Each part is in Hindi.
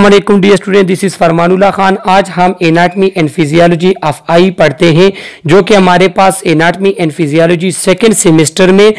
अस्सलामुअलैकुम dear student, this is Farmanullah Khan. आज हम anatomy and physiology of eye पढ़ते हैं, जो कि हमारे पास anatomy and physiology second semester में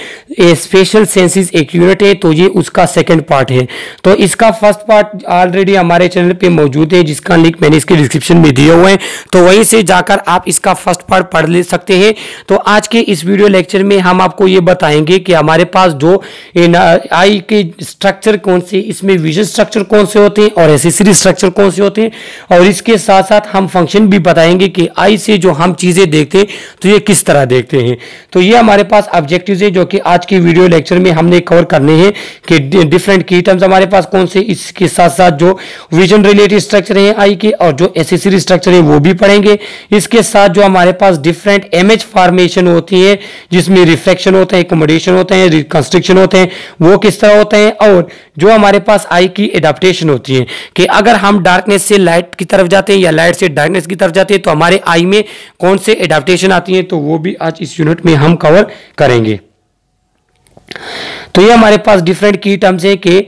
स्पेशल सेंसेस एक यूनिट है, तो ये उसका सेकेंड पार्ट है। तो इसका फर्स्ट पार्ट ऑलरेडी हमारे चैनल पे मौजूद है, जिसका लिंक मैंने इसके डिस्क्रिप्शन में दिया हुआ है, तो वहीं से जाकर आप इसका फर्स्ट पार्ट पढ़ ले सकते हैं। तो आज के इस वीडियो लेक्चर में हम आपको ये बताएंगे कि हमारे पास जो आई के स्ट्रक्चर कौन से, इसमें विजन स्ट्रक्चर कौन से होते हैं और एक्सेसरी स्ट्रक्चर कौन से होते हैं, और इसके साथ साथ हम फंक्शन भी बताएंगे कि आई से जो हम चीजें देखते हैं तो ये किस तरह देखते हैं। तो ये हमारे पास ऑब्जेक्टिव्स है जो कि आज के वीडियो लेक्चर में हमने कवर करने हैं कि डिफरेंट की टर्म्स हमारे पास कौन से, इसके साथ साथ जो विजन रिलेटेड स्ट्रक्चर है आई के और जो एक्सेसरी स्ट्रक्चर है वो भी पढ़ेंगे। इसके साथ जो हमारे पास डिफरेंट इमेज फॉर्मेशन होती है, जिसमें रिफ्लेक्शन होता है, एकोमोडेशन होता है, रिकंस्ट्रक्शन होते हैं, वो किस तरह होते हैं, और जो हमारे पास आई की एडाप्टेशन होती है कि अगर हम डार्कनेस से लाइट की तरफ जाते हैं या लाइट से डार्कनेस की तरफ जाते हैं तो हमारे आई में कौन से एडाप्टेशन आती है, तो वो भी आज इस यूनिट में हम कवर करेंगे। तो ये हमारे पास डिफरेंट की टर्म्स है कि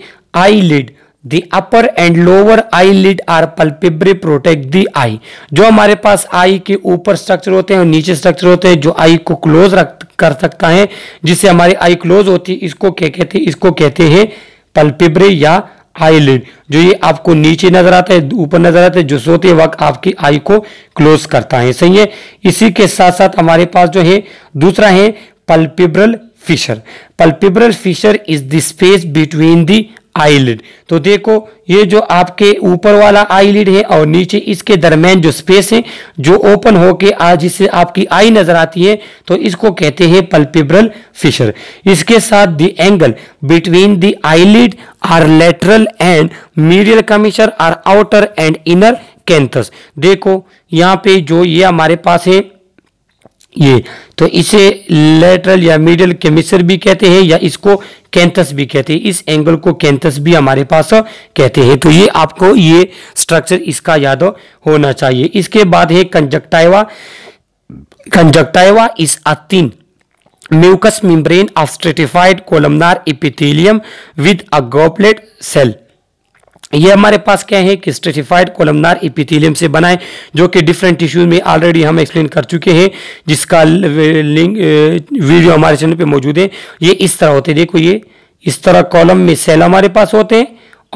आई lid, The upper and lower eyelid are palpebrae protect the eye। जो हमारे पास आई के ऊपर स्ट्रक्चर होते हैं और नीचे स्ट्रक्चर होते हैं जो आई को क्लोज कर सकता है, जिससे हमारी आई क्लोज होती है, इसको क्या कहते हैं, इसको कहते हैं palpebrae या आईलिड। जो ये आपको नीचे नजर आता है, ऊपर नजर आता है, जो सोते वक्त आपकी आई को क्लोज करता है, सही है। इसी के साथ साथ हमारे पास जो है दूसरा है palpebral fissure। Palpebral fissure is the space between the eyelid. तो देखो ये जो आपके ऊपर वाला आईलिड है और नीचे इसके दरमियान जो स्पेस है जो ओपन होके आज जिससे आपकी आई नजर आती है, तो इसको कहते हैं palpebral fissure। इसके साथ the angle between the eyelid or lateral and medial commissure or outer and inner canthus. देखो यहाँ पे जो ये हमारे पास है ये, तो इसे लेटरल या मीडियल कैमिशर भी कहते हैं या इसको कैंथस भी कहते हैं, इस एंगल को कैंथस भी हमारे पास कहते हैं। तो ये आपको ये स्ट्रक्चर इसका याद होना चाहिए। इसके बाद है conjunctiva. Conjunctiva is a thin mucous membrane of stratified columnar epithelium with a goblet cell. ये हमारे पास क्या है कि स्ट्रेटिफाइड कोलमनार एपिथेलियम से बनाए, जो कि डिफरेंट टिश्यूज में ऑलरेडी हम एक्सप्लेन कर चुके हैं, जिसका लिंक वीडियो हमारे चैनल पे मौजूद है। ये इस तरह होते हैं, देखो ये इस तरह कॉलम में सेल हमारे पास होते हैं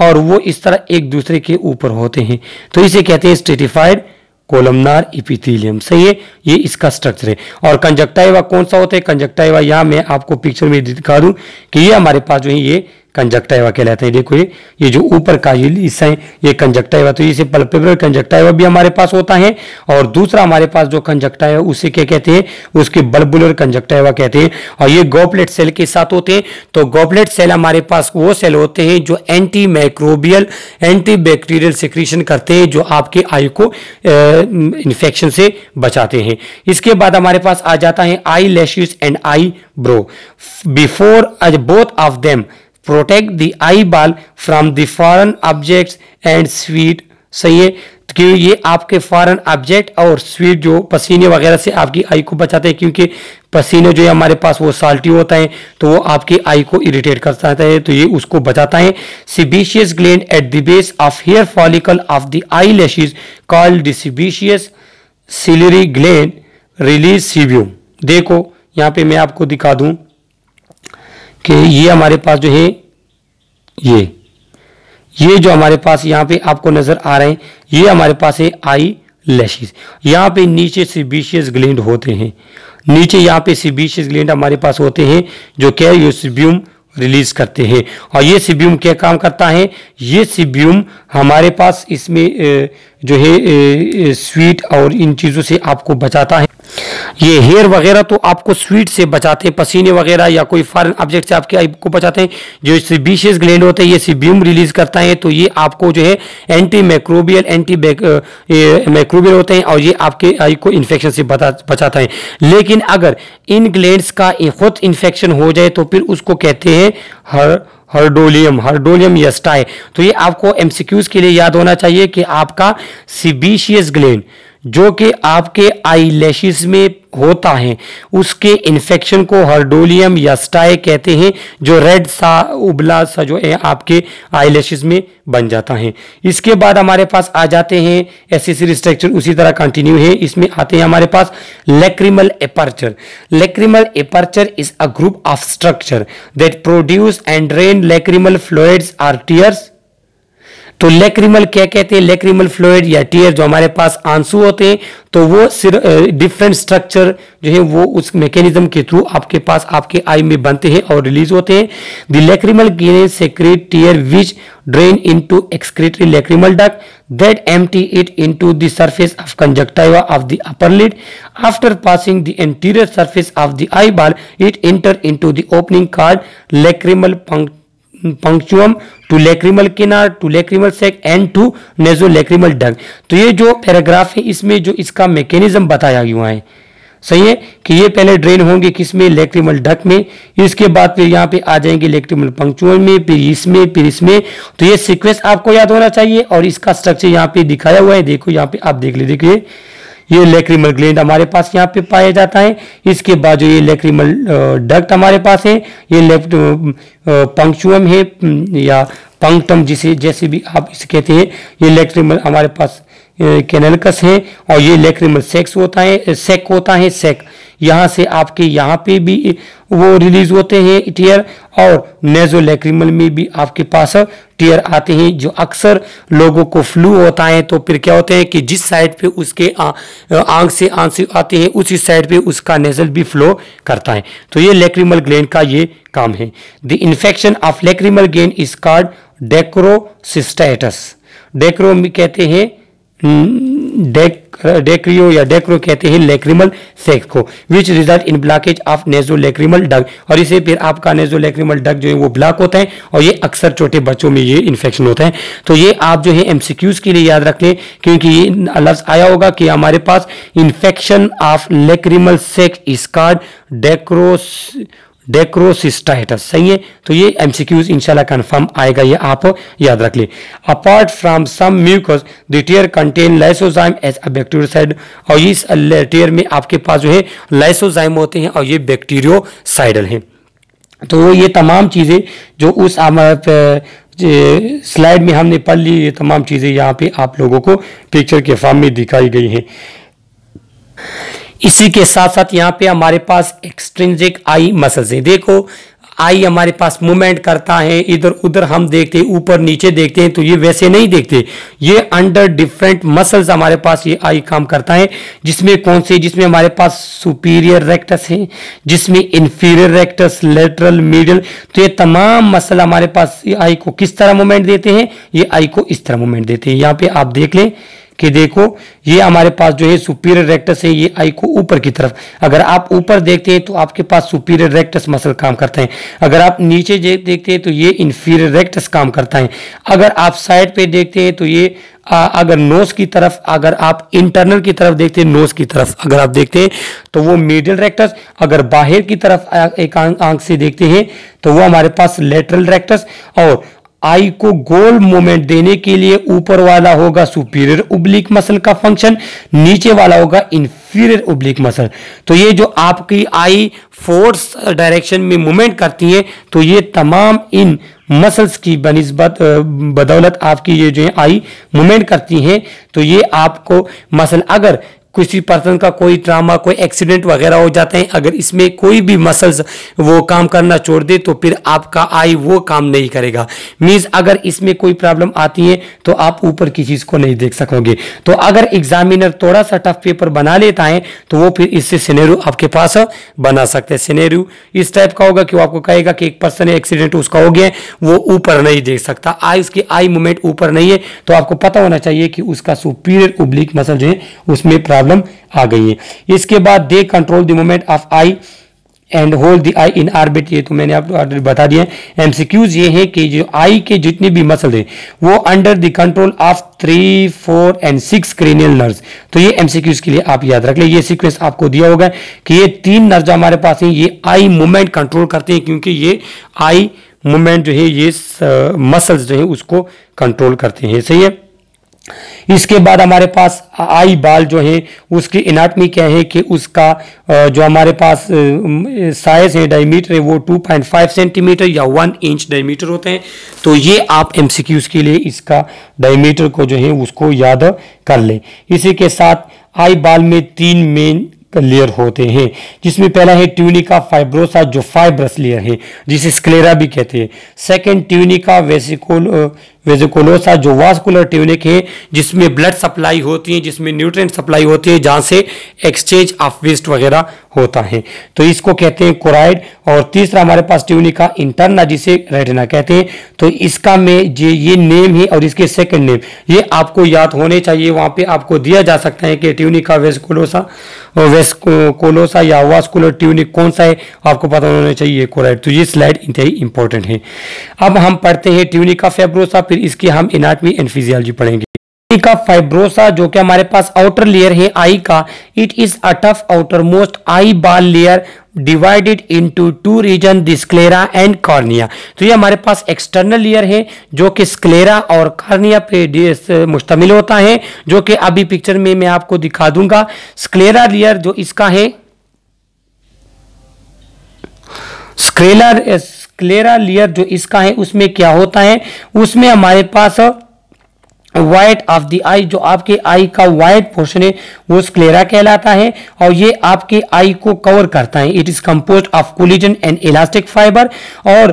और वो इस तरह एक दूसरे के ऊपर होते हैं, तो इसे कहते हैं स्ट्रेटिफाइड कोलमनार एपिथेलियम, सही है। ये इसका स्ट्रक्चर है। और कंजक्टाइवा कौन सा होता है, कंजक्टाइवा यहाँ मैं आपको पिक्चर में दिखा दूं कि ये हमारे पास जो है ये कंजक्टाइवा कहलाते हैं। देखो ये जो ऊपर का ये हिस्सा है ये कंजक्टाइवा, तो इसे पल्पेब्रल कंजक्टाइवा भी हमारे पास होता है। और दूसरा हमारे पास जो कंजक्टाइवा उसे क्या कहते हैं, उसके बल्बुलर कंजक्टाइवा कहते हैं। और ये गॉबलेट सेल के साथ होते हैं। तो गॉबलेट सेल हमारे पास वो सेल होते हैं जो anti microbial anti bacterial secretion करते हैं, जो आपके आई को इन्फेक्शन से बचाते हैं। इसके बाद हमारे पास आ जाता है eye lashes and I bro. Before both of them protect the eye ball from the foreign objects and sweat, सही है कि ये आपके फॉरेन ऑब्जेक्ट और स्वीट जो पसीने वगैरह से आपकी आई को बचाते हैं, क्योंकि पसीने जो है हमारे पास वो साल्टी होता है, तो वो आपकी आई को इरिटेट करता है, तो ये उसको बचाता है। Sebaceous gland at the base of hair follicle of the eye lashes called the sebaceous ciliary gland release sebum. देखो यहाँ पे मैं आपको दिखा दूं कि ये हमारे पास जो है ये जो हमारे पास यहाँ पे आपको नजर आ रहे हैं, ये हमारे पास है आई लैशेज। यहाँ पे नीचे सेबेशियस ग्लैंड होते हैं, नीचे यहाँ पे सेबेशियस ग्लैंड हमारे पास होते हैं जो क्या ये सीबियम रिलीज करते हैं। और ये सीबियम क्या काम करता है, ये सीबियम हमारे पास इसमें जो है स्वीट और इन चीज़ों से आपको बचाता है। ये हेयर वगैरह तो आपको स्वीट से बचाते हैं, पसीने वगैरह या कोई फॉरेन ऑब्जेक्ट से आपके आई को बचाते हैं। जो सेबेशियस ग्लैंड होते हैं ये सीबियम रिलीज करता है, तो ये आपको जो है एंटी माइक्रोबियल एंटी माइक्रोबियल होते हैं और ये आपके आई को इन्फेक्शन से बचाता है। लेकिन अगर इन ग्लैंड्स का खुद इन्फेक्शन हो जाए तो फिर उसको कहते हैं हर्डोलियम या स्टाई। तो ये आपको एमसीक्यूज के लिए याद होना चाहिए कि आपका सेबेशियस ग्लैंड जो कि आपके आई लैशेस में होता है, उसके इन्फेक्शन को हॉर्डोलियम या स्टाई कहते हैं, जो रेड सा उबला सा जो है आपके आई लैशेस में बन जाता है। इसके बाद हमारे पास आ जाते हैं एसेसरी स्ट्रक्चर, उसी तरह कंटिन्यू है। इसमें आते हैं हमारे पास lacrimal aperture. Lacrimal aperture is a group of structure that produce and drain lacrimal fluids or tears. तो लैक्रिमल क्या कहते हैं, लैक्रिमल फ्लूइड या टीयर जो हमारे पास आंसू होते हैं, तो वो डिफरेंट स्ट्रक्चर जो है वो उस मैकेनिज्म के थ्रू आपके पास आपके आई में बनते हैं और रिलीज होते हैं। The lacrimal glands secrete tear which drain into excretory lacrimal duct that empty it into the surface of conjunctiva of the upper lid. After passing the anterior surface of the eye ball it enter into the opening called lacrimal punctum to lacrimal canal to lacrimal sac and to नेजो lacrimal duct. तो ये जो पैराग्राफ है इसमें जो इसका मैकेनिज्म बताया हुआ है, सही है कि ये पहले ड्रेन होंगे किसमें, लैक्रिमल डक्ट में, इसके बाद फिर यहाँ पे आ जाएंगे लैक्रिमल पंक्चुअम में, फिर इसमें। तो ये सीक्वेंस आपको याद होना चाहिए और इसका स्ट्रक्चर यहाँ पे दिखाया हुआ है। देखो यहाँ पे आप देख लीजिए कि ये लैक्रिमल ग्लैंड हमारे पास यहाँ पे पाया जाता है। इसके बाद जो ये लैक्रिमल डक्ट हमारे पास है, ये लेफ्ट पंक्चुअम है या पंक्टम जिसे जैसे भी आप इसे कहते हैं। ये लैक्रिमल हमारे पास कैनलकस है और ये लैक्रिमल सेक होता है। यहाँ से आपके यहाँ पे भी वो रिलीज होते हैं टीयर, और नेजो लैक्रिमल में भी आपके पास टीयर आते हैं। जो अक्सर लोगों को फ्लू होता है तो फिर क्या होते हैं कि जिस साइड पे उसके आंख से आंसू आते हैं उसी साइड पे उसका नेजल भी फ्लो करता है। तो ये लैक्रिमल ग्लैंड का ये काम है। The infection of lacrimal gland is called dacryocystitis. Dacryo में कहते हैं डेक्रियो या डेक्रो कहते हैं लैक्रिमल सैक को, which result in blockage of नेजो lacrimal duct. और इसे फिर आपका नेजो लैक्रिमल डक्ट जो है वो ब्लॉक होता है और ये अक्सर छोटे बच्चों में ये इन्फेक्शन होता है। तो ये आप जो है एमसीक्यूज के लिए याद रख लें, क्योंकि ये लफ्ज आया होगा कि हमारे पास infection of lacrimal sac is called dacryocystitis, सही है। तो ये एमसीक्यूज इंशाल्लाह कंफर्म आएगा, ये आप याद रख ले। Apart from some mucus the tear contain lysozyme as a bacteriocide. और इस टीयर में आपके पास जो है लाइसोजाइम होते हैं और ये बैक्टीरियोसाइडल हैं। तो ये तमाम चीज़ें जो उस स्लाइड में हमने पढ़ ली, ये तमाम चीज़ें यहाँ पे आप लोगों को पिक्चर के फॉर्म में दिखाई गई हैं। इसी के साथ साथ यहाँ पे हमारे पास एक्सट्रिंसिक आई मसल्स हैं। देखो आई हमारे पास मूवमेंट करता है, इधर उधर हम देखते हैं, ऊपर नीचे देखते हैं, तो ये वैसे नहीं देखते, ये अंडर डिफरेंट मसल्स हमारे पास ये आई काम करता है। जिसमें कौन से, जिसमें हमारे पास सुपीरियर रेक्टस है, जिसमें इन्फीरियर रेक्टस, लेटरल, मिडियल। तो ये तमाम मसल हमारे पास ये आई को किस तरह मूवमेंट देते हैं, ये आई को इस तरह मूवमेंट देते हैं। यहाँ पे आप देख लें कि देखो ये हमारे पास जो है सुपीरियर रेक्टस है, ये आई को ऊपर की तरफ, अगर आप ऊपर देखते हैं तो आपके पास सुपीरियर रेक्टस मसल काम करता है, अगर आप नीचे देखते हैं तो ये इन्फीरियर रेक्टस काम करता है, अगर आप साइड पे देखते हैं तो ये अगर नोज की तरफ, अगर आप इंटरनल की तरफ देखते हैं, नोज की तरफ अगर आप देखते हैं तो वो मिडियल रेक्टस, अगर बाहर की तरफ एक आंख से देखते हैं तो वो हमारे पास लेटरल रेक्टस। और आई को गोल मोमेंट देने के लिए ऊपर वाला होगा सुपीरियर ओब्लिक मसल का फंक्शन, नीचे वाला होगा इन्फीरियर ओब्लिक मसल। तो ये जो आपकी आई फोर्स डायरेक्शन में मूवमेंट करती है, तो ये तमाम इन मसल्स की बदौलत आपकी ये जो है आई मूवमेंट करती है। तो ये आपको मसल, अगर किसी पर्सन का कोई ट्रामा, कोई एक्सीडेंट वगैरह हो जाते हैं, अगर इसमें कोई भी मसल्स वो काम करना छोड़ दे तो फिर आपका आई वो काम नहीं करेगा। मीन्स अगर इसमें कोई प्रॉब्लम आती है तो आप ऊपर की चीज़ को नहीं देख सकोगे। तो अगर एग्जामिनर थोड़ा सा टफ पेपर बना लेता है तो वो फिर इससे सिनेरियो आपके पास बना सकते हैं। सिनेरियो इस टाइप का होगा कि वो आपको कहेगा कि एक पर्सन एक्सीडेंट उसका हो गया, वो ऊपर नहीं देख सकता, आई उसकी आई मूवमेंट ऊपर नहीं है, तो आपको पता होना चाहिए कि उसका सुपीरियर ओब्लिक मसल जो है उसमें आ गई है। इसके बाद they control the movement of eye and hold the eye in orbit, ये तो मैंने आपको ऑलरेडी बता दिया है। एमसीक्यूज ये है कि जो आई के जितने भी मसल हैं वो अंडर द कंट्रोल ऑफ 3, 4 और 6 क्रेनियल नर्व्स। तो ये एमसीक्यूज के लिए आप याद रख लें। ये सीक्वेंस आपको दिया होगा कि ये 3 नर्व्स हमारे पास हैं, ये आई मूवमेंट कंट्रोल करते हैं, क्योंकि ये आई मूवमेंट जो है ये मसल्स जो है उसको कंट्रोल करते हैं, सही है। इसके बाद हमारे पास आई बाल जो है उसकी एनाटमी क्या है कि उसका जो हमारे पास साइज है, डायमीटर है, वो 2.5 सेंटीमीटर या 1 इंच डायमीटर होते हैं। तो ये आप एमसीक्यूज के लिए इसका डायमीटर को जो है उसको याद कर लें। इसी के साथ आई बाल में 3 मेन लेयर होते हैं, जिसमें पहला है ट्यूनिका फाइब्रोसा जो फाइब्रस लेयर है जिसे स्क्लेरा भी कहते हैं। सेकंड ट्यूनिका वेसिकुलोसा जो वास्कुलर ट्यूनिक है जिसमें ब्लड सप्लाई होती है, जिसमें न्यूट्रिएंट सप्लाई होती है, जहाँ से एक्सचेंज ऑफ वेस्ट वगैरह होता है, तो इसको कहते हैं कोराइड। और तीसरा हमारे पास ट्यूनिका इंटरना जिसे रेटिना कहते हैं। तो इसका में ये नेम है और इसके सेकंड नेम ये आपको याद होने चाहिए, वहाँ पे आपको दिया जा सकता है कि ट्यूनिका वेस्कोलोसा या वास्कुलर ट्यूनिक कौन सा है, आपको पता होना चाहिए कोराइड। तो ये स्लाइड इंतहाई इंपॉर्टेंट है। अब हम पढ़ते हैं ट्यूनिका फाइब्रोसा, फिर इसकी हम एनाटमी एंड फिजियोलॉजी पढ़ेंगे। ट्यूनिका फाइब्रोसा जो कि हमारे पास आउटर लेयर है आई का, it is a tough outermost eyeball layer divided into 2 region, the sclera and cornea. तो ये हमारे पास एक्सटर्नल लेयर है जो कि स्क्लेरा और कॉर्निया पे मुश्तमिल होता है, जो कि अभी पिक्चर में मैं आपको दिखा दूंगा। स्क्लेरा लेयर जो इसका है स्क्लेरा लेयर जो इसका है उसमें क्या होता है, उसमें हमारे पास वाइट ऑफ द आई जो आपके आई का वाइट पोर्शन है वो स्क्लेरा कहलाता है और ये आपके आई को कवर करता है। It is composed of collagen and elastic fibre और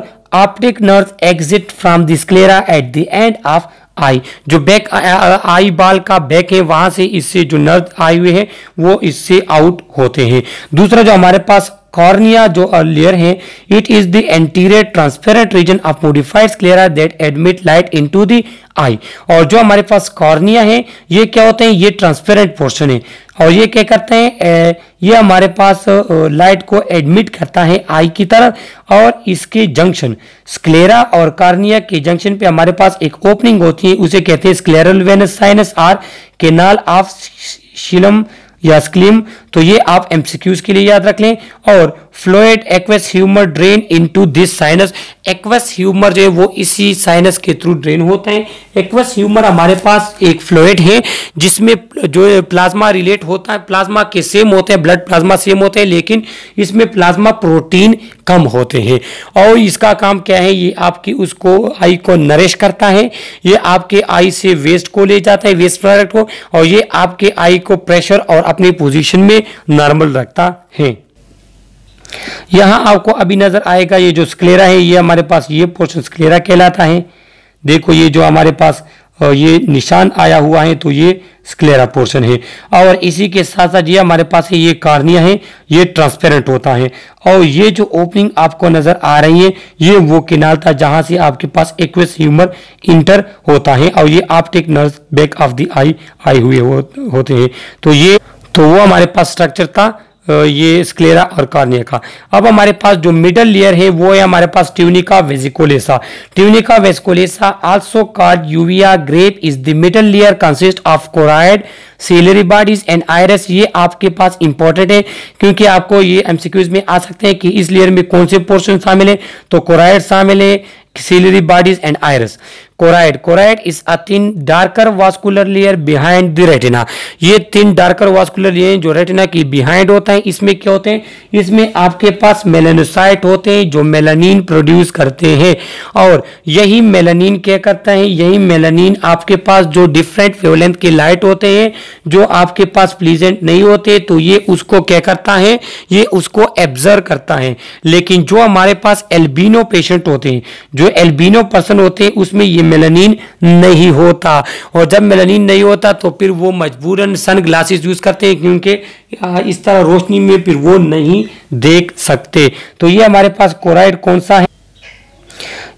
optic nerves exit from the sclera at the end of eye. जो बैक आई बाल का बैक है वहां से इससे जो नर्व आए हुए हैं वो इससे आउट होते हैं। दूसरा जो हमारे पास कॉर्निया जो लेयर है, it is the anterior transparent region of modified sclera that admit light into the eye. और जो हमारे पास कॉर्निया है ये क्या होते हैं, ये ट्रांसपेरेंट पोर्शन है और ये क्या करते हैं, ये हमारे पास लाइट को एडमिट करता है आई की तरफ। और इसके जंक्शन स्क्लेरा और कॉर्निया के जंक्शन पे हमारे पास एक ओपनिंग होती है, उसे कहते हैं स्क्लेरल वेनस साइनस और कैनाल ऑफ श्लेम या स्क्लेम। तो ये आप एमसीक्यूज के लिए याद रख लें। और fluid aqueous humour drain into this sinus, aqueous humour जो है वो इसी साइनस के थ्रू ड्रेन होता है। एक्वेस ह्यूमर हमारे पास एक फ्लूइड है जिसमें जो प्लाज्मा रिलेट होता है, प्लाज्मा के सेम होते हैं, ब्लड प्लाज्मा सेम होते हैं, लेकिन इसमें प्लाज्मा प्रोटीन कम होते हैं। और इसका काम क्या है, ये आपकी उसको आई को नरिश करता है, ये आपके आई से वेस्ट को ले जाता है, वेस्ट प्रोडक्ट को, और ये आपके आई को प्रेशर और अपनी पोजीशन में नॉर्मल रखता है। यहां आपको अभी नजर आएगा ये जो स्क्लेरा है, ये हमारे पास ये पोर्शन स्क्लेरा कहलाता है। देखो ये जो हमारे पास ये निशान आया हुआ है तो ये स्क्लेरा पोर्शन है। और इसी के साथ साथ ये हमारे पास है ये कॉर्निया है, ये ट्रांसपेरेंट होता है। और ये जो ओपनिंग आपको नजर आ रही है ये वो कैनाल था जहां से आपके पास एक्वेस ह्यूमर इंटर होता है और ये optic nerve back of the eye आए हुए होते हैं। तो वो हमारे पास स्ट्रक्चर था ये स्क्लेरा और कॉर्निया का। अब हमारे पास जो मिडल लेयर है वो है हमारे पास tunica vasculosa. Tunica vasculosa also called uvea grape is the middle layer, consist of choroid, ciliary bodies and iris. ये आपके पास इंपॉर्टेंट है क्योंकि आपको ये एमसीक्यूज में आ सकते हैं कि इस लेयर में कौन से पोर्शन शामिल है, तो कोराइड शामिल है, ciliary bodies and iris. Choroid is a thin darker vascular layer behind the retina. ये थिन डार्कर वास्कुलर लेयर जो रेटिना की बिहाइंड होता है, इसमें क्या होते हैं, इसमें आपके पास मेलानोसाइट होते हैं जो मेलानिन प्रोड्यूस करते हैं। और यही मेलानिन क्या करता है, यही मेलानिन आपके पास जो डिफरेंट वेवलेंथ के लाइट होते हैं जो आपके पास प्लीजेंट नहीं होते, तो ये उसको क्या करता है, ये उसको एब्जर्व करता है। लेकिन जो हमारे पास एल्बिनो पेशेंट होते हैं, जो एल्बिनो पर्सन होते हैं, उसमें ये मेलानिन नहीं होता। और जब मेलानिन नहीं होता तो फिर वो मजबूरन सन ग्लासेस यूज करते हैं क्योंकि इस तरह रोशनी में फिर वो नहीं देख सकते। तो ये हमारे पास कोराइड कौन सा है,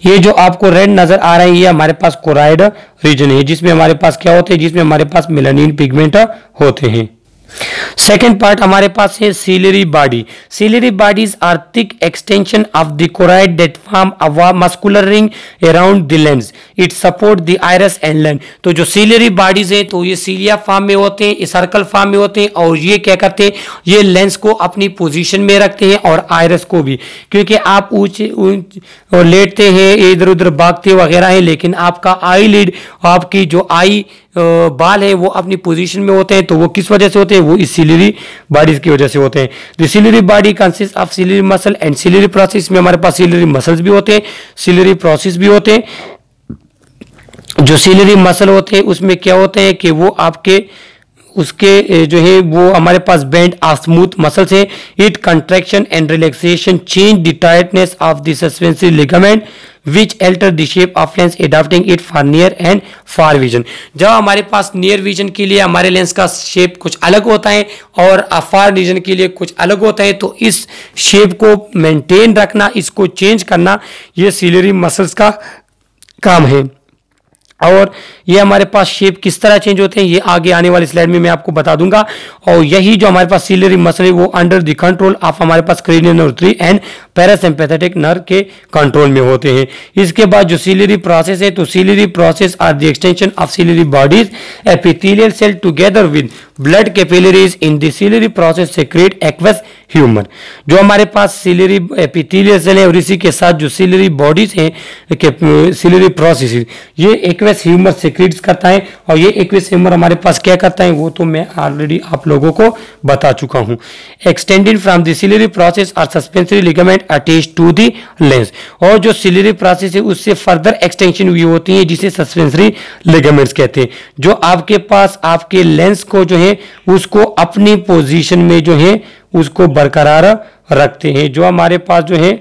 ये जो आपको रेड नजर आ रही है हमारे पास कोराइड रीजन है, जिसमें हमारे पास क्या होते हैं, जिसमें हमारे पास मेलानिन पिगमेंट होते हैं। सेकेंड पार्ट हमारे पास है ciliary body. Ciliary bodies are thick extension of the choroid that form a muscular ring around the lens, it support the iris and lens. तो जो सिलरी बॉडीज है तो ये सीलिया फॉर्म में होते हैं, सर्कल फॉर्म में होते हैं, और ये क्या करते हैं, ये लेंस को अपनी पोजीशन में रखते हैं और आयरस को भी, क्योंकि आप ऊंच और लेटते हैं, इधर उधर भागते वगैरह है, लेकिन आपका आई लिड, आपकी जो आई बाल है वो अपनी पोजीशन में होते हैं, तो वो किस वजह से होते हैं, वो इस सिलियरी बॉडीज की वजह से होते हैं। The ciliary body consist of ciliary muscle and ciliary process में हमारे पास सिलियरी मसल्स भी होते हैं, सिलियरी प्रोसेस भी होते हैं। जो सिलियरी मसल होते हैं उसमें क्या होते हैं कि वो आपके उसके जो है वो हमारे पास बेंड और स्मूथ मसल्स है। It contraction and relaxation change the tightness of the suspensory ligament which alter the shape of lens adapting it for near and far vision. जब हमारे पास नियर विजन के लिए हमारे लेंस का शेप कुछ अलग होता है और फार विजन के लिए कुछ अलग होता है, तो इस शेप को मेंटेन रखना, इसको चेंज करना, ये सिलियरी मसल्स का काम है। और ये हमारे पास शेप किस तरह चेंज होते हैं ये आगे आने वाली स्लाइड में मैं आपको बता दूंगा। और यही जो हमारे पास सिलियरी मसल है वो अंडर द कंट्रोल ऑफ हमारे पास cranial nerve 3 and parasympathetic nerve के कंट्रोल में होते हैं। इसके बाद जो सिलियरी प्रोसेस है, तो ciliary process are the extension of ciliary bodies epithelial cell together with blood capillaries in the ciliary process secrete aqueous humour. जो हमारे पास सिलियरी एपिथेलियल सेल है और इसी के साथ जो सिलियरी बॉडीज हैं, सिलियरी प्रोसेस ये एक्वस ह्यूमर सेक्रेट करता है। और ये एक्वस ह्यूमर हमारे पास क्या करता है वो तो मैं ऑलरेडी आप लोगों को बता चुका हूँ। Extended from the ciliary process are suspensory ligament attach to the lens. और जो सिलियरी प्रोसेस है उससे फर्दर एक्सटेंशन भी होती है जिसे सस्पेंसरी लिगामेंट्स कहते हैं, जो आपके पास आपके लेंस को जो है उसको अपनी पोजीशन में जो है उसको बरकरार रखते हैं। जो हमारे पास जो है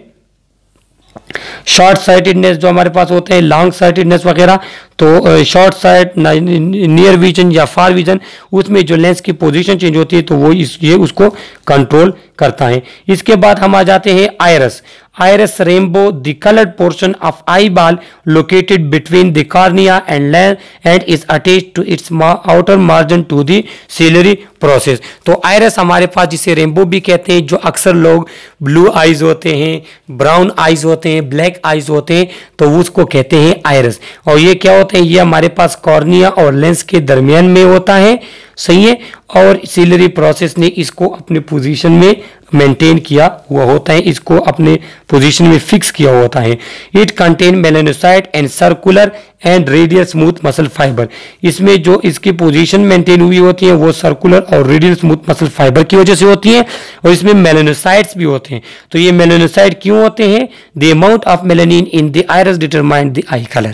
शॉर्ट साइटेडनेस जो हमारे पास होते हैं, लॉन्ग साइटेडनेस वगैरह, तो शॉर्ट साइट, नियर विजन या फार विजन, उसमें जो लेंस की पोजीशन चेंज होती है तो वो ये उसको कंट्रोल करता है। इसके बाद हम आ जाते हैं iris. Iris rainbow the coloured portion of आई बाल located between the cornea and lens and is attach to its outer margin to the ciliary process. तो आयरस हमारे पास जिसे रेम्बो भी कहते हैं, जो अक्सर लोग ब्लू आइज होते हैं, ब्राउन आइज होते हैं, ब्लैक आइज होते हैं, तो उसको कहते हैं आयरस। और ये क्या होते हैं, ये हमारे पास कॉर्निया और लेंस के दरमियान में होता है, सही है। और सिलियरी प्रोसेस ने इसको अपने पोजीशन में मेंटेन किया हुआ होता है, इसको अपने पोजीशन में फिक्स किया हुआ होता है। It contain melanocyte and circular and radial smooth muscle fibre. इसमें जो इसकी पोजीशन मेंटेन हुई होती है वो सर्कुलर और रेडियल स्मूथ मसल फाइबर की वजह से होती है। और इसमें मेलानोसाइट्स भी होते हैं। तो ये मेलानोसाइट क्यों होते हैं, the amount of melanin in the iris determine the eye colour.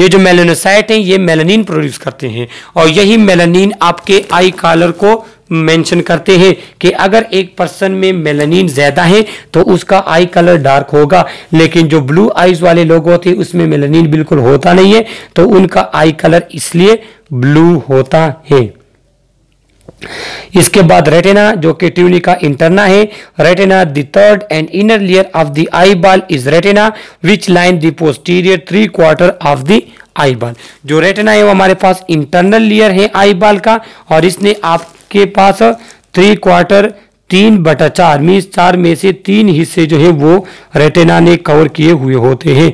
ये जो मेलानोसाइट हैं ये मेलानिन प्रोड्यूस करते हैं और यही मेलानिन आपके आई कलर को मेंशन करते हैं कि अगर एक पर्सन में मेलानिन ज्यादा है तो उसका आई कलर डार्क होगा, लेकिन जो ब्लू आईज वाले लोग होते हैं उसमें मेलानिन बिल्कुल होता नहीं है तो उनका आई कलर इसलिए ब्लू होता है। इसके बाद रेटिना जो कि ट्यूनिका इंटरना है। Retina the third and inner layer of the eye ball is retina which line the posterior three quarter of the eye ball. जो रेटिना है वो हमारे पास इंटरनल लेयर है आई बॉल का और इसने आपके पास थ्री क्वार्टर 3/4 मीन्स 4 में से 3 हिस्से जो है वो रेटिना ने कवर किए हुए होते हैं।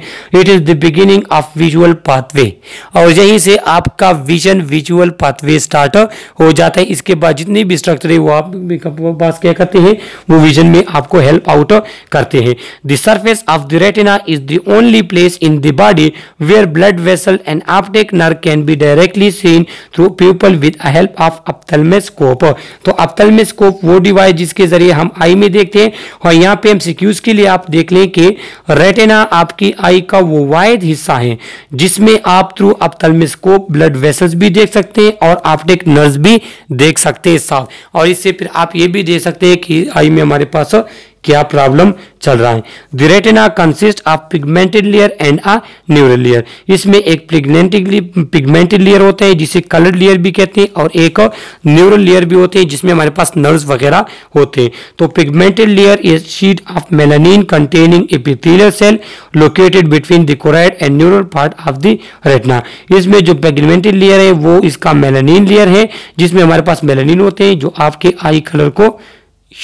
It is the beginning of visual pathway और यहीं से आपका विजन विजुअल पाथवे स्टार्ट हो जाता है। इसके बाद जितने भी स्ट्रक्चर है वो आप पास क्या करते हैं वो विजन में आपको हेल्प आउट करते हैं। The surface of the retina is the only place in the body where blood vessel and optic nerve can be directly seen through pupil with help of ophthalmoscope. तो ऑप्थल्मोस्कोप वो डिवाइस इसके जरिए हम आई में देखते हैं। और यहाँ पे एमसीक्यूज के लिए आप देख लें कि रेटिना आपकी आई का वो वाइड हिस्सा है जिसमें आप थ्रू ऑप्थल्मोस्कोप ब्लड वेसल्स भी देख सकते हैं और ऑप्टिक नर्व्स भी देख सकते हैं साथ। और इससे फिर आप ये भी देख सकते हैं कि आई में हमारे पास क्या प्रॉब्लम चल रहा है। The retina consist of pigmented layer and a neural layer. इसमें एक पिगमेंटेड लेयर होता है जिसे कलर्ड लेयर भी कहते हैं और एक न्यूरल लेयर भी होते हैं जिसमें हमारे पास नर्व्स वगैरह होते हैं। तो pigmented layer is sheet of melanin containing epithelial cell located between the choroid and neural part of the retina. इसमें जो पिगमेंटेड लेयर है वो इसका मेलानिन लेयर है जिसमें हमारे पास मेलानिन होते हैं जो आपके आई कलर को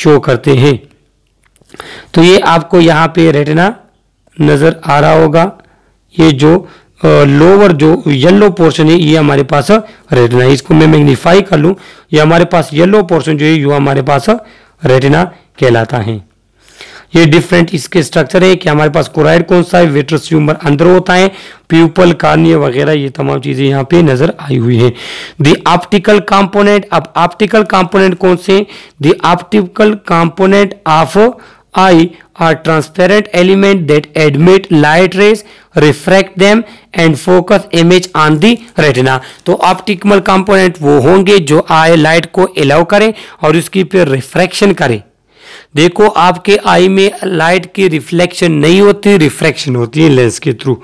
शो करते हैं। तो ये आपको यहाँ पे रेटिना नजर आ रहा होगा। ये जो लोअर जो येलो पोर्शन है ये हमारे पास रेटिना है। इसको मैं मैग्नीफाई कर लूँ, ये हमारे पास येलो पोर्शन जो है ये हमारे पास रेटिना कहलाता है। ये डिफरेंट इसके स्ट्रक्चर है कि हमारे पास कोराइड कौन सा है, विट्रस ह्यूमर अंदर होता है, प्यूपल, कॉर्निया वगैरह ये तमाम चीजें यहाँ पे नजर आई हुई है। द ऑप्टिकल कंपोनेंट, अब ऑप्टिकल कंपोनेंट कौन से, the optical component of eye are transparent element that admit light rays, refract them and focus image on the retina. तो ऑप्टिकल कंपोनेंट वो होंगे जो आई लाइट को एलाउ करें और उसकी फिर रिफ्रैक्शन करें। देखो आपके आई में लाइट की रिफ्लेक्शन नहीं होती, रिफ्रैक्शन होती है लेंस के थ्रू,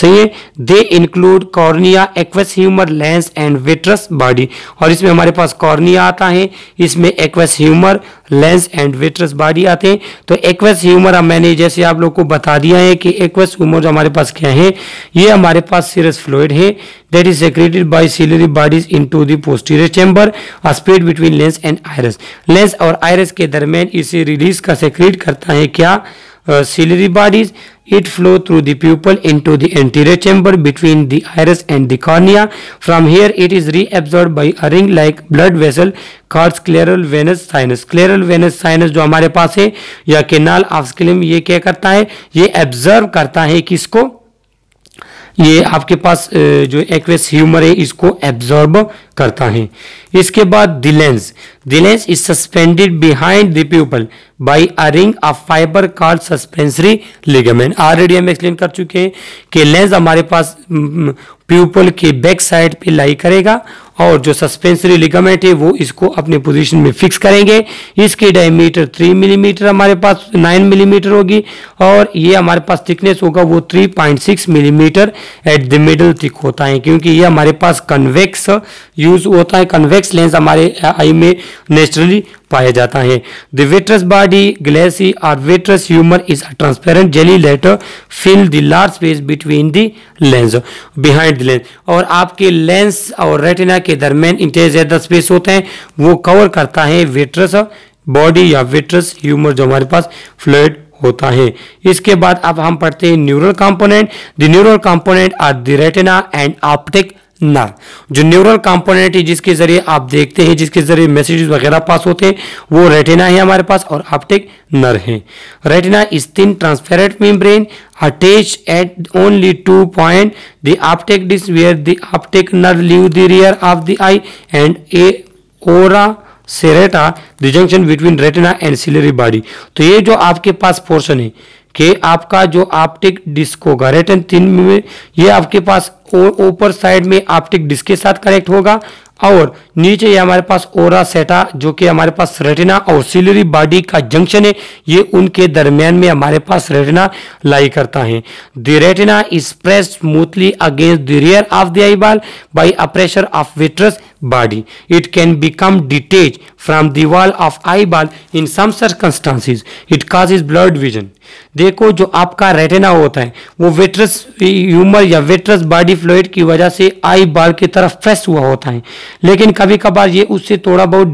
सही है। They include cornea, aqueous humour, lens and vitreous body. और इसमें हमारे पास कॉर्निया आता है, इसमें aqueous humour, lens and vitreous body आते हैं। तो एक्वस ह्यूमर मैंने जैसे आप लोग को बता दिया है कि एक्वस ह्यूमर जो हमारे पास क्या है, ये हमारे पास सीरस फ्लूइड है that is secreted by ciliary bodies into the posterior chamber, split between lens and iris. Lens और आयरस के दरमियान इसे रिलीज का सेक्रेट करता है क्या, ciliary bodies. It flow through the pupil into the anterior chamber between the iris and the cornea. From here, it is reabsorbed by a ring-like blood vessel called scleral venous sinus. Scleral venous sinus जो हमारे पास है या canal of Schlemm, ये क्या करता है, ये absorb करता है किसको, ये आपके पास जो एक्वेस ह्यूमर है इसको एब्जॉर्ब करता है। इसके बाद the lens, the lens is suspended behind the pupil by a ring of fibre called suspensory ligament. Already हम एक्सप्लेन कर चुके हैं कि लेंस हमारे पास प्यूपल के बैक साइड पे लाई करेगा और जो सस्पेंसरी लिगामेंट है वो इसको अपने पोजीशन में फिक्स करेंगे। इसकी डायमीटर 3 मिलीमीटर हमारे पास 9 मिलीमीटर होगी और ये हमारे पास थिकनेस होगा वो 3.6 millimetre at the middle thick होता है, क्योंकि ये हमारे पास कन्वेक्स यूज होता है, कन्वेक्स लेंस हमारे आई में नेचुरली पाया जाता है। द विट्रस बॉडी, ग्लेसी और vitreous humour is a transparent jelly later fill the large space between the lens, behind the lens. और आपके लेंस और रेटिना के दरमियान इंटेज ज्यादा स्पेस होता है, वो कवर करता है विट्रस बॉडी या विट्रस ह्यूमर जो हमारे पास फ्लूइड होता है। इसके बाद अब हम पढ़ते हैं neural component. The neural component are the retina and optic nerve. जो न्यूरल कंपोनेंट है जिसके जरिए आप देखते हैं, जिसके जरिए मैसेजेस वगैरह पास होते हैं, वो रेटिना है हमारे पास और ऑप्टिक नर्व है। Retina is thin transparent membrane attach at only 2 point the optic disc where the optic nerve leave the rear of the eye and a ora serrata the junction between retina and ciliary body. तो ये जो आपके पास पोर्शन है कि आपका जो ऑप्टिक डिस्क होगा रेटिन थिन में, ये आपके पास ऊपर साइड में ऑप्टिक डिस्क के साथ कनेक्ट होगा और नीचे ये हमारे पास ओरा सेटा जो कि हमारे पास रेटिना और सिलरी बॉडी का जंक्शन है, ये उनके दरमियान में हमारे पास रेटिना लाई करता है। The retina is pressed smoothly against the rear of the eye ball by a pressure of vitreous body. It can become detach from the wall of eye ball in some circumstances, it causes blurred vision. देखो जो आपका रेटिना होता है वो विट्रस ह्यूमर या विट्रस बॉडी फ्लूइड की वजह से आई बॉल की तरफ प्रेस हुआ होता है, लेकिन कभी कभार ये उससे थोड़ा बहुत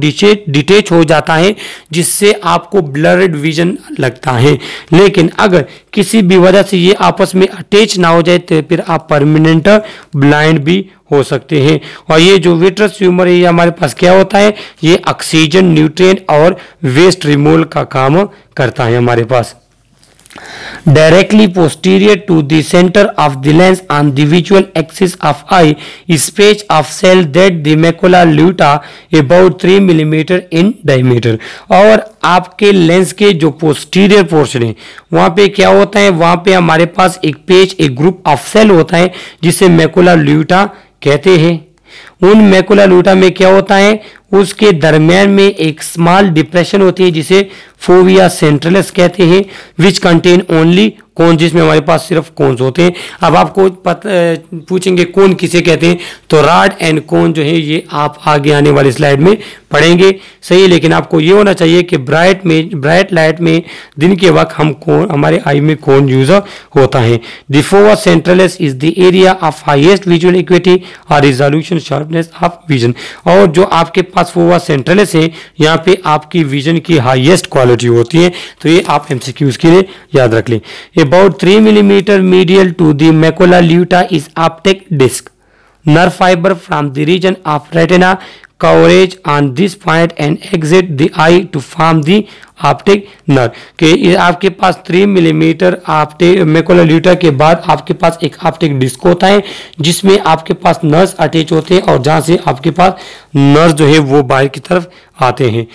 डिटेच हो जाता है जिससे आपको ब्लर्ड विजन लगता है, लेकिन अगर किसी भी वजह से ये आपस में अटैच ना हो जाए तो फिर आप परमानेंट ब्लाइंड भी हो सकते हैं। और ये जो विट्रस ह्यूमर है ये हमारे पास क्या होता है, ये ऑक्सीजन, न्यूट्रिएंट और वेस्ट रिमूवल का काम करता है हमारे पास। Directly posterior to the center of the lens on the visual axis of eye is patch of cell that the macula lutea about 3 mm in diameter। और आपके लेंस के जो पोस्टीरियर पोर्शन है वहाँ पे क्या होता है, वहाँ पे हमारे पास एक पेच, एक ग्रुप ऑफ सेल होता है जिसे मैकुला ल्यूटा कहते हैं। उन मैकुला ल्यूटा में क्या होता है, उसके दरमियान में एक स्मॉल डिप्रेशन होती है जिसे फोविया सेंट्रलिस कहते हैं, विच कंटेन ओनली कोन, जिसमें हमारे पास सिर्फ कोन्स होते हैं। अब आपको पूछेंगे कोन किसे कहते हैं, तो रॉड एंड कोन जो है ये आप आगे आने वाली स्लाइड में पढ़ेंगे, सही। लेकिन आपको ये होना चाहिए कि ब्राइट लाइट में दिन के वक्त हम कोन, हमारे आई में कोन यूज होता है। The fovea centralis is the area of highest visual equity और रिजोल्यूशन शार्पनेस ऑफ विजन। और जो आपके फोविया सेंट्रलिस है यहाँ पे आपकी विजन की हाईएस्ट क्वालिटी होती है, तो ये आप एमसीक्यूज के लिए याद रख लें। About 3 millimetre medial to the macula lutea is optic disc nerve fibre from the region of retina coverage on this point and exit the eye to form the optic nerve के आपके पास 3 मिलीमीटर ऑप्टिक मैकुला ल्यूटा के बाद आपके पास एक ऑप्टिक डिस्क होता है जिसमें आपके पास नर्व्स अटैच होते हैं और जहां से आपके पास नर्व्स जो है वो बाहर की तरफ आते हैं,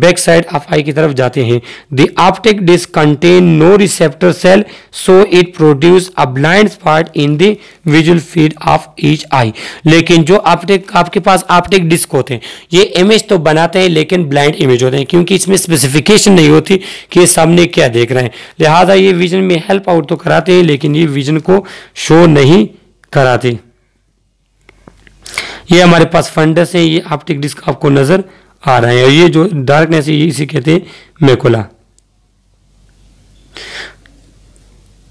बैक साइड ऑफ आई की तरफ जाते हैं। The optic disc contain no receptor cell so it produce a blind spot in the visual field of each eye. लेकिन जो आपके पास ऑप्टिक डिस्क होते हैं ये इमेज तो बनाते हैं लेकिन ब्लाइंड इमेज होते हैं क्योंकि इसमें स्पेसिफिकेशन नहीं होती कि सामने क्या देख रहे हैं, लिहाजा ये विजन में हेल्प आउट तो कराते हैं लेकिन ये विजन को शो नहीं कराते। ये हमारे पास फंडस है, ये ऑप्टिक डिस्क आपको नजर आ रहे हैं और ये जो डार्कनेस है ये इसी कहते हैं मैकुला।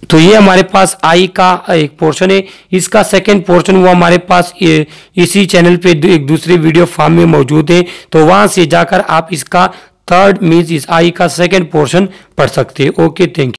तो ये हमारे पास आई का एक पोर्शन है, इसका सेकंड पोर्शन वो हमारे पास इसी चैनल पे एक दूसरी वीडियो फॉर्म में मौजूद है तो वहां से जाकर आप इसका थर्ड मीन्स इस आई का सेकंड पोर्शन पढ़ सकते हैं। Okay, thank you.